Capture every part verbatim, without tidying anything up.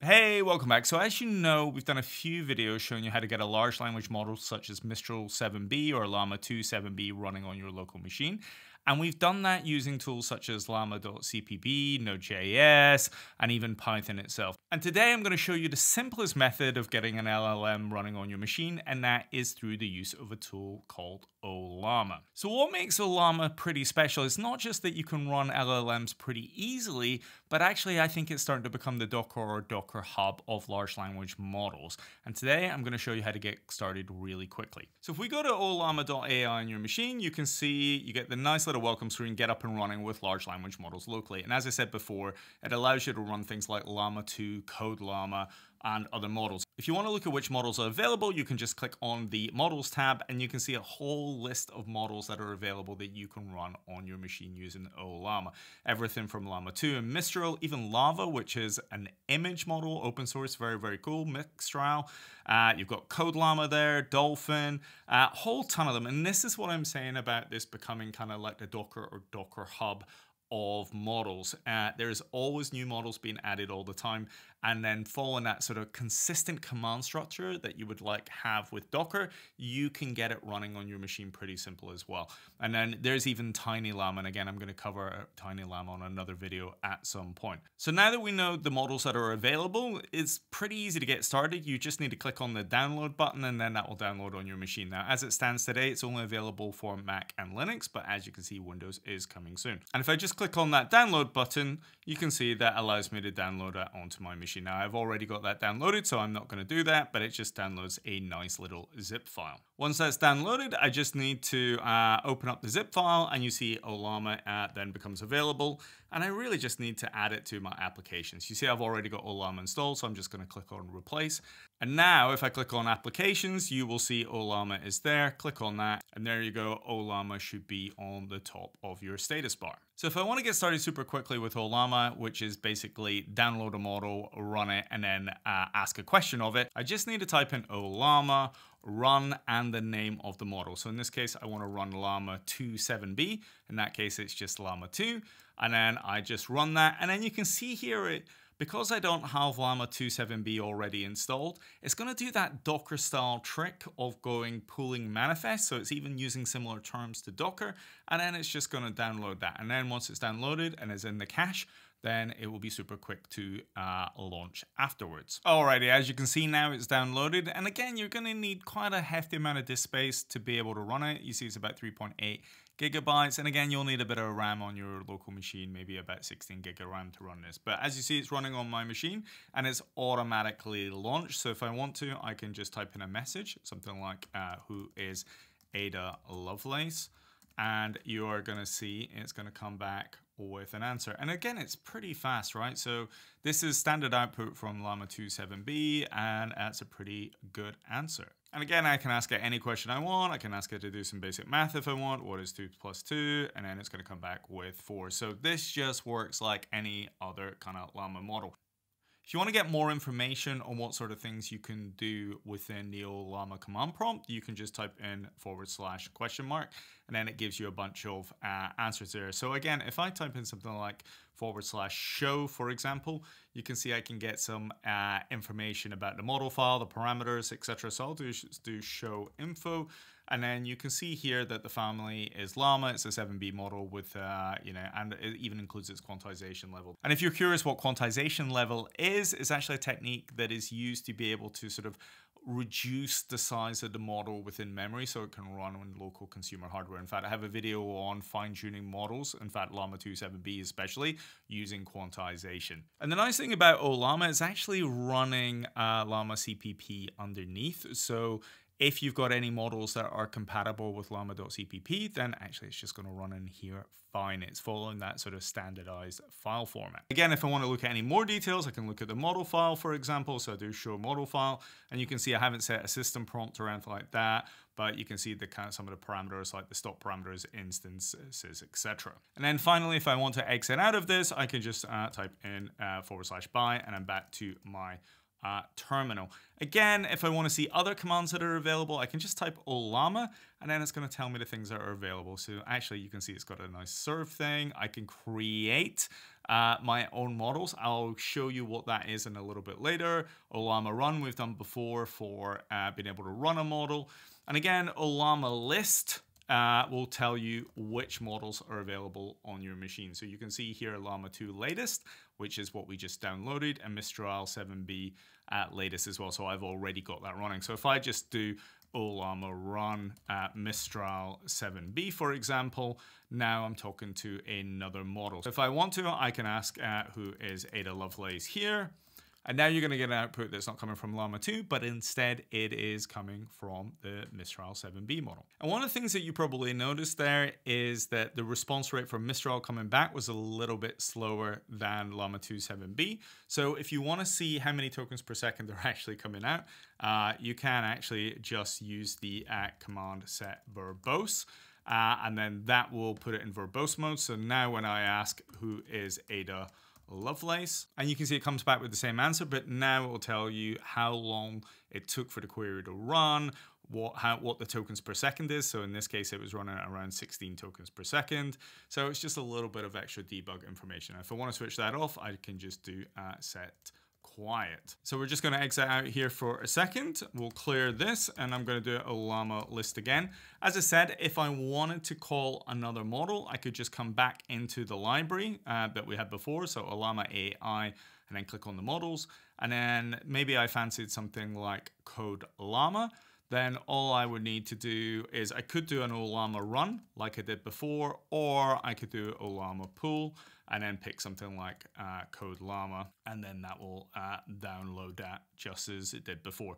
Hey, welcome back. So as you know, we've done a few videos showing you how to get a large language model such as Mistral seven B or Llama two seven B running on your local machine. And we've done that using tools such as Llama dot C P P, Node dot J S, and even Python itself. And today I'm going to show you the simplest method of getting an L L M running on your machine, and that is through the use of a tool called Ollama. So what makes Ollama pretty special is not just that you can run L L Ms pretty easily, but actually I think it's starting to become the Docker or Docker Hub of large language models. And today I'm going to show you how to get started really quickly. So if we go to Ollama dot A I on your machine, you can see you get the nice little welcome screen, get up and running with large language models locally. And as I said before, it allows you to run things like Llama two, Code Llama, and other models. If you want to look at which models are available, you can just click on the models tab and you can see a whole list of models that are available that you can run on your machine using Ollama. Everything from Llama two and Mistral, even LLaVA, which is an image model, open source, very, very cool, Mixtral. Uh, you've got Code Llama there, Dolphin, a uh, whole ton of them. And this is what I'm saying about this becoming kind of like the Docker or Docker Hub of models. Uh, there is always new models being added all the time, and then following that sort of consistent command structure that you would like have with Docker, you can get it running on your machine pretty simple as well. And then there's even TinyLlama, and again, I'm going to cover TinyLlama on another video at some point. So now that we know the models that are available, it's pretty easy to get started. You just need to click on the download button, and then that will download on your machine. Now, as it stands today, it's only available for Mac and Linux, but as you can see, Windows is coming soon. And if I just click on that download button, you can see that allows me to download that onto my machine. Now I've already got that downloaded, so I'm not going to do that, but it just downloads a nice little zip file. Once that's downloaded, I just need to uh, open up the zip file, and you see Ollama uh, then becomes available. And I really just need to add it to my applications. You see I've already got Ollama installed, so I'm just going to click on replace. And now if I click on applications, you will see Ollama is there. Click on that, and there you go. Ollama should be on the top of your status bar. So if I want to get started super quickly with Ollama, which is basically download a model, run it, and then uh, ask a question of it, I just need to type in Ollama, run, and the name of the model. So in this case, I want to run Llama two seven B. In that case, it's just Llama two. And then I just run that. And then you can see here, it, because I don't have Llama two seven B already installed, it's going to do that Docker style trick of going pooling manifest. So it's even using similar terms to Docker. And then it's just going to download that. And then once it's downloaded and is in the cache, then it will be super quick to uh, launch afterwards. Alrighty, as you can see now, it's downloaded. And again, you're gonna need quite a hefty amount of disk space to be able to run it. You see it's about three point eight gigabytes. And again, you'll need a bit of RAM on your local machine, maybe about sixteen gig of RAM to run this. But as you see, it's running on my machine and it's automatically launched. So if I want to, I can just type in a message, something like uh, who is Ada Lovelace? And you are gonna see it's gonna come back with an answer. And again, it's pretty fast, right? So this is standard output from Llama two seven B, and that's a pretty good answer. And again, I can ask it any question I want. I can ask it to do some basic math if I want. What is two plus two? And then it's gonna come back with four. So this just works like any other kind of Llama model. If you want to get more information on what sort of things you can do within the Ollama command prompt, you can just type in forward slash question mark, and then it gives you a bunch of uh, answers there. So again, if I type in something like forward slash show, for example, you can see I can get some uh, information about the model file, the parameters, et cetera. So I'll do, do show info. And then you can see here that the family is Llama. It's a seven B model with, uh, you know, and it even includes its quantization level. And if you're curious what quantization level is, it's actually a technique that is used to be able to sort of reduce the size of the model within memory so it can run on local consumer hardware. In fact, I have a video on fine-tuning models, in fact, Llama two seven B especially, using quantization. And the nice thing about Ollama is actually running uh, Llama C P P underneath. So if you've got any models that are compatible with Llama dot C P P, then actually it's just going to run in here fine. It's following that sort of standardized file format. Again, if I want to look at any more details, I can look at the model file, for example. So I do show model file, and you can see I haven't set a system prompt or anything like that, but you can see the kind of some of the parameters like the stop parameters, instances, et cetera. And then finally, if I want to exit out of this, I can just uh, type in uh, forward slash buy, and I'm back to my uh, terminal. Again, if I want to see other commands that are available, I can just type Ollama, and then it's going to tell me the things that are available. So actually, you can see it's got a nice serve thing. I can create uh, my own models. I'll show you what that is in a little bit later. Ollama run we've done before for uh, being able to run a model. And again, Ollama list Uh, will tell you which models are available on your machine. So you can see here Llama two latest, which is what we just downloaded, and Mistral seven B uh, latest as well. So I've already got that running. So if I just do Ollama run uh, Mistral seven B, for example, now I'm talking to another model. So if I want to, I can ask uh, who is Ada Lovelace here. And now you're going to get an output that's not coming from Llama two, but instead it is coming from the Mistral seven B model. And one of the things that you probably noticed there is that the response rate for Mistral coming back was a little bit slower than Llama two seven B. So if you want to see how many tokens per second are actually coming out, uh, you can actually just use the uh, command set verbose. Uh, and then that will put it in verbose mode. So now when I ask who is Ada Lovelace, and you can see it comes back with the same answer, but now it will tell you how long it took for the query to run, what how what the tokens per second is. So in this case, it was running at around sixteen tokens per second. So it's just a little bit of extra debug information. If I want to switch that off, I can just do uh, set quiet. So we're just going to exit out here for a second. We'll clear this, and I'm going to do a Llama list again. As I said, if I wanted to call another model, I could just come back into the library uh, that we had before. So Llama A I, and then click on the models. And then maybe I fancied something like Code Llama. Then all I would need to do is I could do an Ollama run like I did before, or I could do Ollama pull and then pick something like uh, Code Llama, and then that will uh, download that just as it did before.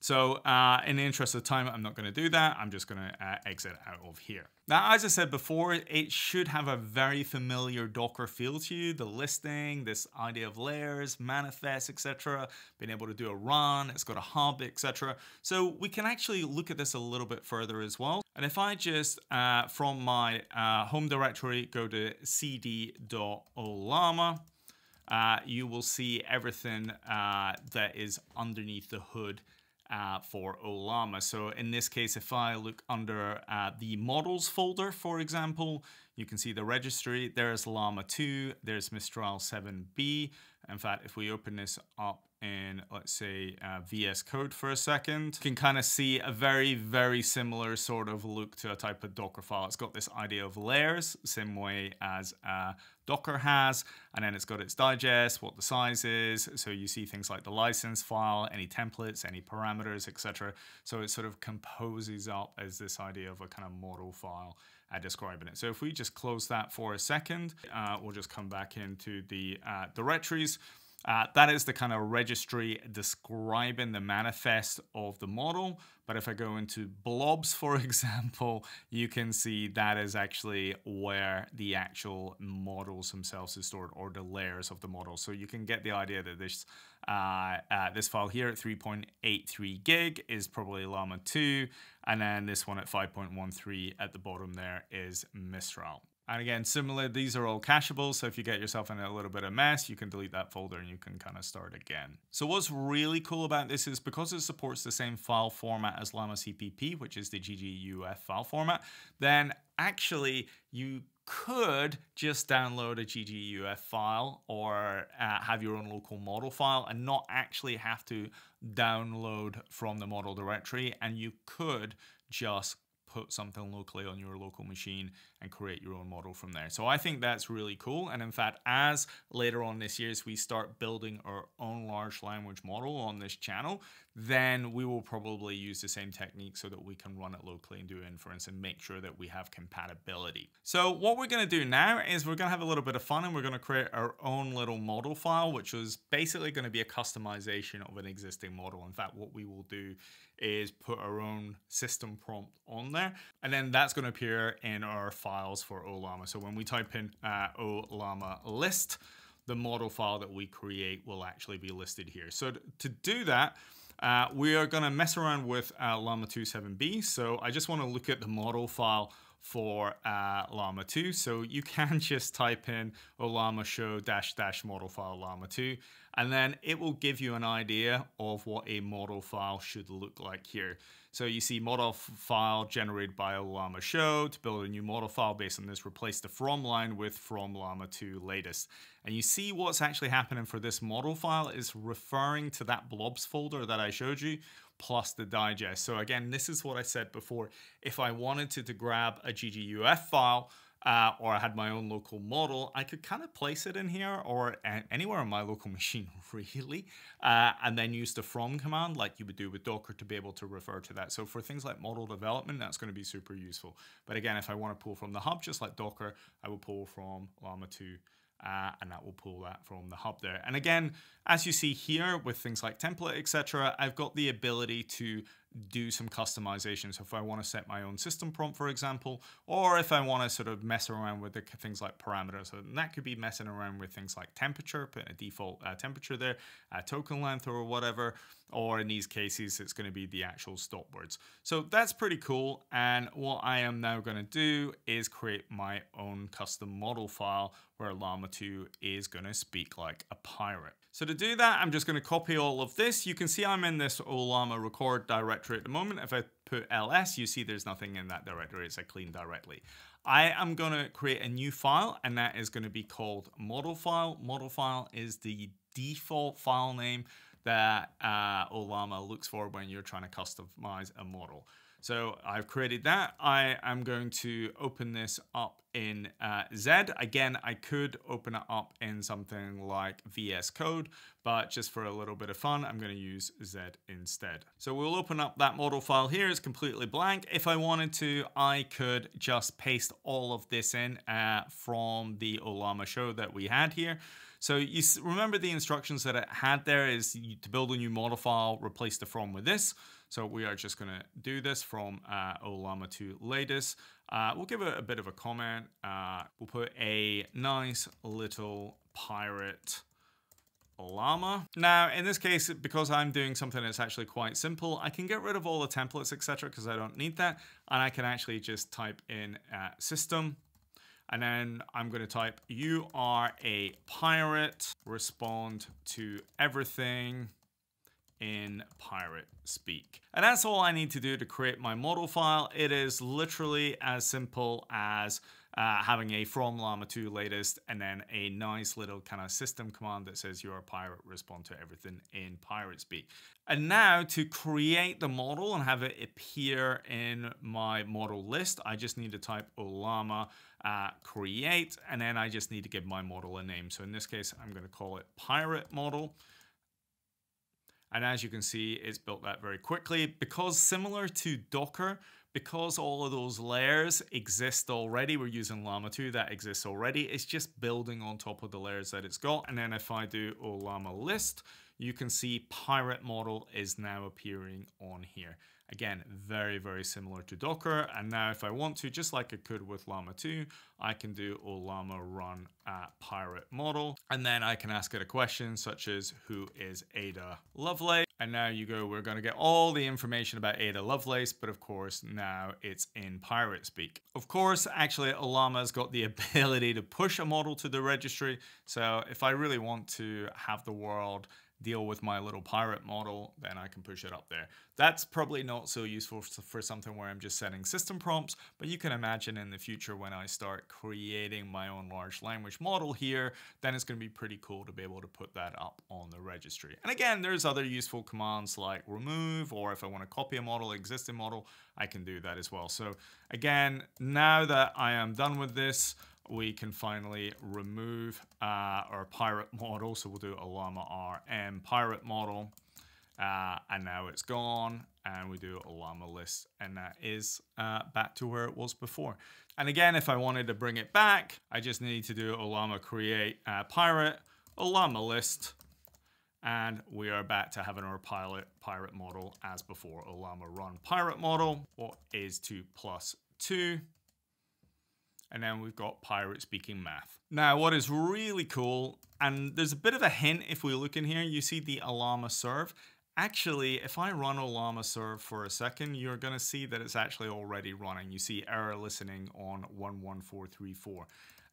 So uh, in the interest of time, I'm not going to do that. I'm just going to uh, exit out of here. Now, as I said before, it should have a very familiar Docker feel to you. The listing, this idea of layers, manifests, et cetera. Being able to do a run, it's got a hub, et cetera. So we can actually look at this a little bit further as well. And if I just, uh, from my uh, home directory, go to cd.ollama, uh, you will see everything uh, that is underneath the hood Uh, for Ollama. So in this case, if I look under uh, the models folder, for example, you can see the registry. There's Llama two, there's Mistral seven B. In fact, if we open this up in, let's say, uh, V S Code for a second, you can kind of see a very, very similar sort of look to a type of Docker file. It's got this idea of layers, same way as uh, Docker has, and then it's got its digest, what the size is. So you see things like the license file, any templates, any parameters, et cetera. So it sort of composes up as this idea of a kind of model file uh, describing it. So if we just close that for a second, uh, we'll just come back into the uh, directories. Uh, that is the kind of registry describing the manifest of the model. But if I go into blobs, for example, you can see that is actually where the actual models themselves is stored, or the layers of the model. So you can get the idea that this uh, uh, this file here at three point eight three gig is probably Llama two. And then this one at five point one three at the bottom there is Mistral. And again, similar, these are all cacheable. So if you get yourself in a little bit of mess, you can delete that folder and you can kind of start again. So what's really cool about this is because it supports the same file format as Llama C P P, which is the G G U F file format, then actually you could just download a G G U F file, or uh, have your own local model file and not actually have to download from the model directory. And you could just put something locally on your local machine and create your own model from there. So I think that's really cool. And in fact, as later on this year, as we start building our own large language model on this channel, then we will probably use the same technique so that we can run it locally and do inference and make sure that we have compatibility. So what we're going to do now is we're going to have a little bit of fun, and we're going to create our own little model file, which is basically going to be a customization of an existing model. In fact, what we will do is put our own system prompt on there, and then that's going to appear in our files for Ollama. So when we type in uh, Ollama list, the model file that we create will actually be listed here. So to do that, Uh, we are going to mess around with uh, Llama two seven B. So I just want to look at the model file for uh, Llama two. So you can just type in Ollama show dash dash model file Llama two, and then it will give you an idea of what a model file should look like here. So you see model file generated by Ollama show to build a new model file based on this, replace the from line with from llama two latest. And you see what's actually happening for this model file is referring to that blobs folder that I showed you, plus the digest. So again, this is what I said before. If I wanted to, to grab a G G U F file, Uh, or I had my own local model, I could kind of place it in here or anywhere on my local machine, really, uh, and then use the from command like you would do with Docker to be able to refer to that. So for things like model development, that's going to be super useful. But again, if I want to pull from the hub, just like Docker, I will pull from llama two. Uh, and that will pull that from the hub there. And again, as you see here with things like template, et cetera, I've got the ability to do some customization. So if I want to set my own system prompt, for example, or if I want to sort of mess around with the things like parameters, so that could be messing around with things like temperature, put a default uh, temperature there, uh, token length or whatever, or in these cases, it's going to be the actual stop words. So that's pretty cool. And what I am now going to do is create my own custom model file where llama two is going to speak like a pirate. So to do that, I'm just going to copy all of this. You can see I'm in this Ollama record directory at the moment. If I put L S, you see there's nothing in that directory. It's a clean directly. I am going to create a new file, and that is going to be called model file. Model file is the default file name that uh, Ollama looks for when you're trying to customize a model. So I've created that. I am going to open this up in uh, Zed. Again, I could open it up in something like V S Code, but just for a little bit of fun, I'm going to use Zed instead. So we'll open up that model file here. It's completely blank. If I wanted to, I could just paste all of this in uh, from the Ollama show that we had here. So you remember the instructions that it had there is you, to build a new model file, replace the from with this. So we are just going to do this from uh, ollama two latest. Uh, we'll give it a bit of a comment. Uh, we'll put a nice little pirate llama. Now, in this case, because I'm doing something that's actually quite simple, I can get rid of all the templates, et cetera, because I don't need that. And I can actually just type in uh, system. And then I'm going to type, you are a pirate, respond to everything in pirate speak. And that's all I need to do to create my model file. It is literally as simple as uh, having a from llama two latest and then a nice little kind of system command that says you're a pirate, respond to everything in pirate speak. And now to create the model and have it appear in my model list, I just need to type Ollama uh, create, and then I just need to give my model a name. So in this case, I'm going to call it pirate model. And as you can see, it's built that very quickly because similar to Docker, because all of those layers exist already, we're using llama two, that exists already. It's just building on top of the layers that it's got. And then if I do Ollama list, you can see pirate model is now appearing on here. Again, very, very similar to Docker. And now if I want to, just like I could with llama two, I can do Ollama run uh, pirate model. And then I can ask it a question such as, who is Ada Lovelace? And now you go, we're going to get all the information about Ada Lovelace, but of course now it's in pirate speak. Of course, actually Ollama's got the ability to push a model to the registry. So if I really want to have the world deal with my little pirate model, then I can push it up there. That's probably not so useful for something where I'm just setting system prompts, but you can imagine in the future when I start creating my own large language model here, then it's going to be pretty cool to be able to put that up on the registry. And again, there's other useful commands like remove, or if I want to copy a model, existing model, I can do that as well. So again, now that I am done with this, we can finally remove uh, our pirate model. So we'll do Ollama R M pirate model. Uh, and now it's gone. And we do Ollama list. And that is uh, back to where it was before. And again, if I wanted to bring it back, I just need to do Ollama create uh, pirate, Ollama list. And we are back to having our pilot pirate model as before. Ollama run pirate model. What is two plus two? And then we've got pirate speaking math. Now, what is really cool, and there's a bit of a hint if we look in here, you see the Ollama serve. Actually, if I run Ollama serve for a second, you're going to see that it's actually already running. You see error listening on one one four three four.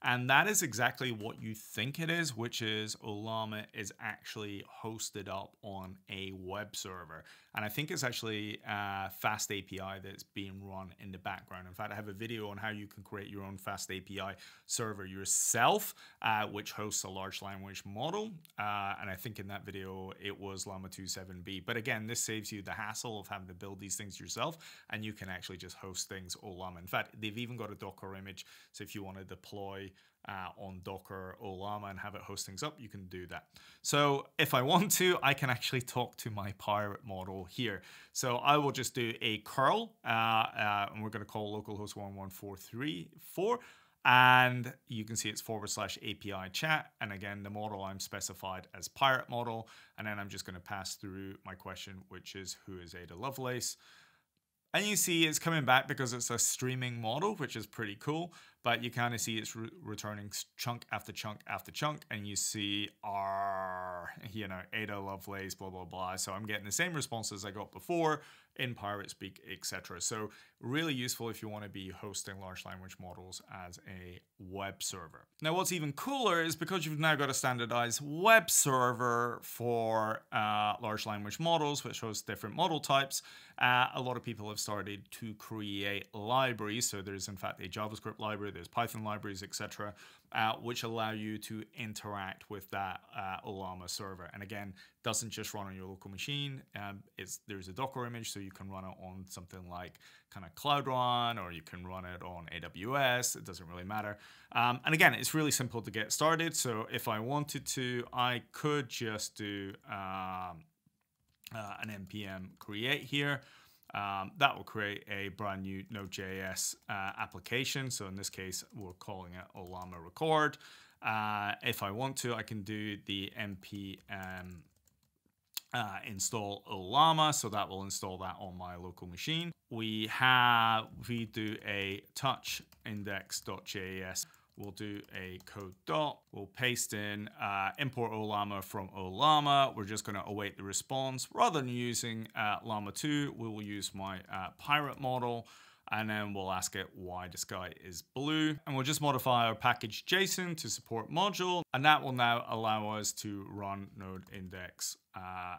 And that is exactly what you think it is, which is Ollama is actually hosted up on a web server. And I think it's actually uh, FastAPI that's being run in the background. In fact, I have a video on how you can create your own FastAPI server yourself, uh, which hosts a large language model. Uh, and I think in that video, it was Llama two seven B. But again, this saves you the hassle of having to build these things yourself, and you can actually just host things Ollama. In fact, they've even got a Docker image. So if you want to deploy Uh, on Docker Ollama and have it host things up, you can do that. So if I want to, I can actually talk to my pirate model here. So I will just do a curl, uh, uh, and we're going to call localhost one one four three four. And you can see it's forward slash A P I chat. And again, the model I'm specified as pirate model. And then I'm just going to pass through my question, which is who is Ada Lovelace? And you see it's coming back because it's a streaming model, which is pretty cool. But you kind of see it's re returning chunk after chunk after chunk. And you see our, you know, Ada Lovelace, blah, blah, blah. So I'm getting the same responses I got before in pirate speak, et cetera. So really useful if you want to be hosting large language models as a web server. Now, what's even cooler is because you've now got a standardized web server for uh, large language models, which hosts different model types. Uh, a lot of people have started to create libraries. So there's, in fact, a JavaScript library, there's Python libraries, et cetera, uh, which allow you to interact with that uh, Ollama server. And again, doesn't just run on your local machine. Um, it's, there's a Docker image, so you can run it on something like kind of Cloud Run, or you can run it on A W S. It doesn't really matter. Um, and again, it's really simple to get started. So if I wanted to, I could just do um, uh, an N P M create here. Um, that will create a brand new Node.js uh, application. So in this case, we're calling it Ollama Record. Uh, if I want to, I can do the N P M uh, install Ollama. So that will install that on my local machine. We have, we do a touch index.js. We'll do a code dot. We'll paste in uh, import Ollama from Ollama. We're just going to await the response. Rather than using uh, Llama two, we will use my uh, pirate model. And then we'll ask it why the sky is blue. And we'll just modify our package JSON to support module. And that will now allow us to run node index uh,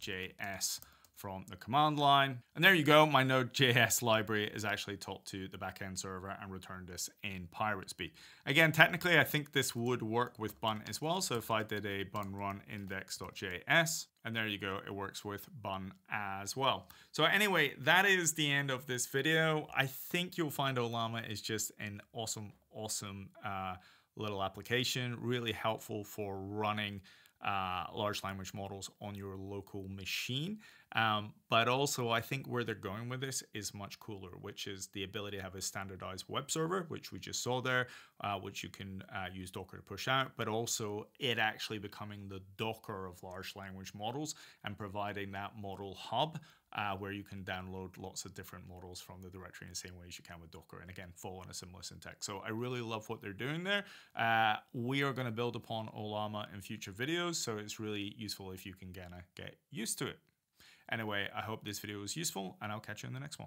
.js from the command line. And there you go, my Node.js library is actually talked to the backend server and returned this in pirate speak. Again, technically, I think this would work with Bun as well. So if I did a Bun run index.js, and there you go, it works with Bun as well. So anyway, that is the end of this video. I think you'll find Ollama is just an awesome, awesome uh, little application, really helpful for running Uh, large language models on your local machine. Um, but also I think where they're going with this is much cooler, which is the ability to have a standardized web server, which we just saw there, uh, which you can uh, use Docker to push out, but also it actually becoming the Docker of large language models and providing that model hub Uh, where you can download lots of different models from the directory in the same way as you can with Docker, and again, follow on a similar syntax. So I really love what they're doing there. Uh, we are going to build upon Ollama in future videos, so it's really useful if you can get, uh, get used to it. Anyway, I hope this video was useful, and I'll catch you in the next one.